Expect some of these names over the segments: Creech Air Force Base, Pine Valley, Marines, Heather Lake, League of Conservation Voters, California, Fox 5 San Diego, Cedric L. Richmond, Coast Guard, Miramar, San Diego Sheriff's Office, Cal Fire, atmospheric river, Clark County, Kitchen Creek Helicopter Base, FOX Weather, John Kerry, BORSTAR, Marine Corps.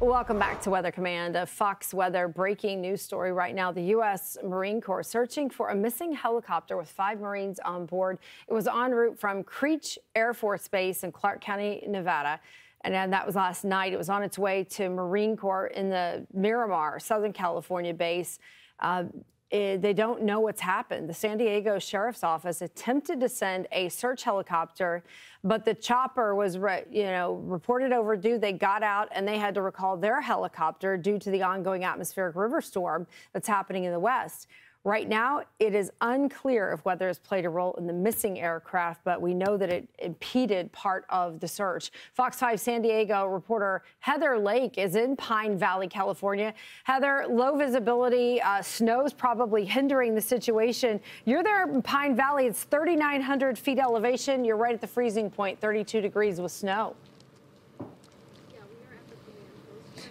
Welcome back to Weather Command. A Fox Weather breaking news story right now. The U.S. Marine Corps searching for a missing helicopter with 5 Marines on board. It was en route from Creech Air Force Base in Clark County, Nevada. And that was last night. It was on its way to Marine Corps in the Miramar, Southern California base. They don't know what's happened. The San Diego Sheriff's Office attempted to send a search helicopter, but the chopper was, reported overdue. They got out and they had to recall their helicopter due to the ongoing atmospheric river storm that's happening in the West. Right now, it is unclear if weather has played a role in the missing aircraft, but we know that it impeded part of the search. Fox 5 San Diego reporter Heather Lake is in Pine Valley, California. Heather, low visibility, snow's probably hindering the situation. You're there in Pine Valley. It's 3,900 feet elevation. You're right at the freezing point, 32 degrees with snow.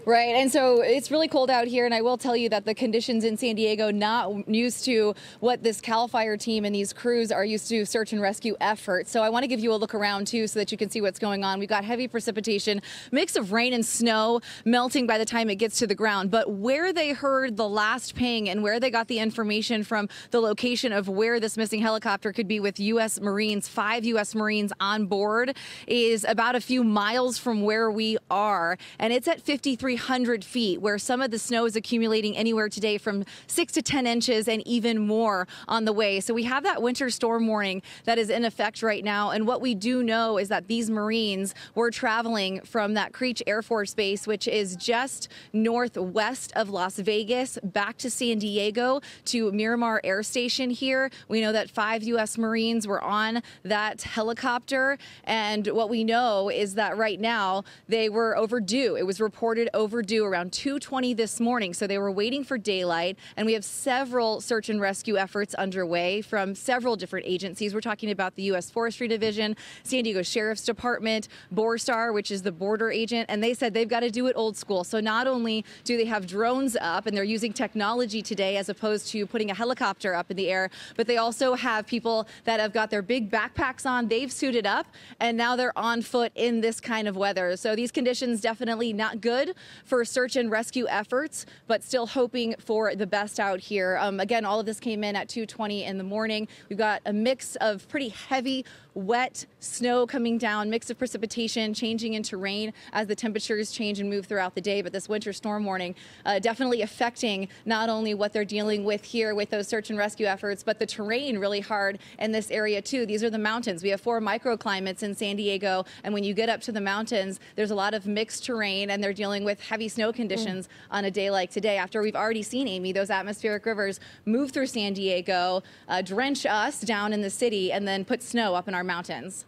Right, and so it's really cold out here, and I will tell you that the conditions in San Diego not used to what this Cal Fire team and these crews are used to search and rescue efforts. So I want to give you a look around too, so that you can see what's going on. We've got heavy precipitation, mix of rain and snow melting by the time it gets to the ground. But where they heard the last ping and where they got the information from the location of where this missing helicopter could be with U.S. Marines, 5 U.S. Marines on board, is about a few miles from where we are, and it's at 5300 feet, where some of the snow is accumulating anywhere today from 6 to 10 inches and even more on the way. So we have that winter storm warning that is in effect right now. And what we do know is that these Marines were traveling from that Creech Air Force Base, which is just northwest of Las Vegas, back to San Diego to Miramar Air Station here. We know that 5 U.S. Marines were on that helicopter. And what we know is that right now they were overdue. It was reported overdue around 2:20 this morning, so they were waiting for daylight. And we have several search and rescue efforts underway from several different agencies. We're talking about the U.S. Forestry Division, San Diego Sheriff's Department, BORSTAR, which is the border agent, and they said they've got to do it old school. So not only do they have drones up, and they're using technology today as opposed to putting a helicopter up in the air, but they also have people that have got their big backpacks on. They've suited up, and now they're on foot in this kind of weather. So these conditions definitely not good for search and rescue efforts, but still hoping for the best out here. Again, all of this came in at 2:20 in the morning. We've got a mix of pretty heavy, wet snow coming down, mix of precipitation changing into rain as the temperatures change and move throughout the day. But this winter storm warning definitely affecting not only what they're dealing with here with those search and rescue efforts, but the terrain really hard in this area too. These are the mountains. We have 4 microclimates in San Diego, and when you get up to the mountains, there's a lot of mixed terrain, and they're dealing with heavy snow conditions on a day like today, after we've already seen, Amy, those atmospheric rivers move through San Diego, drench us down in the city, and then put snow up in our mountains.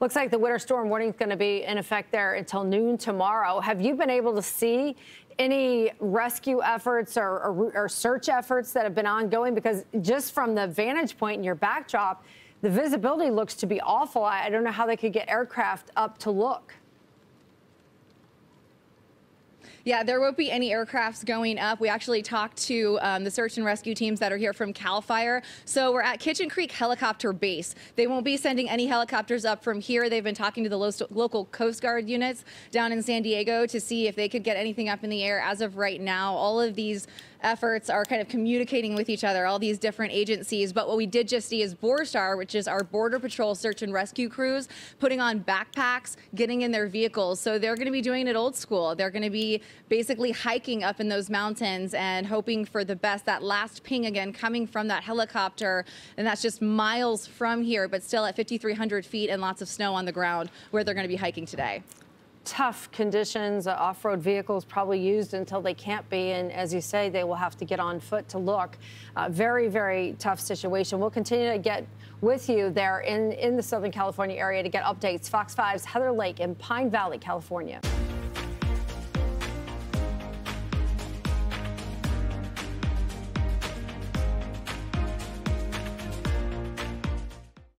Looks like the winter storm warning is going to be in effect there until noon tomorrow. Have you been able to see any rescue efforts or search efforts that have been ongoing? Because just from the vantage point in your backdrop, the visibility looks to be awful. I don't know how they could get aircraft up to look. Yeah, there won't be any aircrafts going up. We actually talked to the search and rescue teams that are here from Cal Fire. So we're at Kitchen Creek Helicopter Base. They won't be sending any helicopters up from here. They've been talking to the local Coast Guard units down in San Diego to see if they could get anything up in the air. As of right now, all of these efforts are kind of communicating with each other, all these different agencies. But what we did just see is BORSTAR, which is our Border Patrol search and rescue crews, putting on backpacks, getting in their vehicles. So they're going to be doing it old school. They're going to be basically hiking up in those mountains and hoping for the best. That last ping again coming from that helicopter, and that's just miles from here, but still at 5,300 feet and lots of snow on the ground where they're going to be hiking today. Tough conditions, off-road vehicles probably used until they can't be, and as you say, they will have to get on foot to look. Very, very tough situation. We'll continue to get with you there in the Southern California area to get updates. Fox 5's Heather Lake in Pine Valley, California.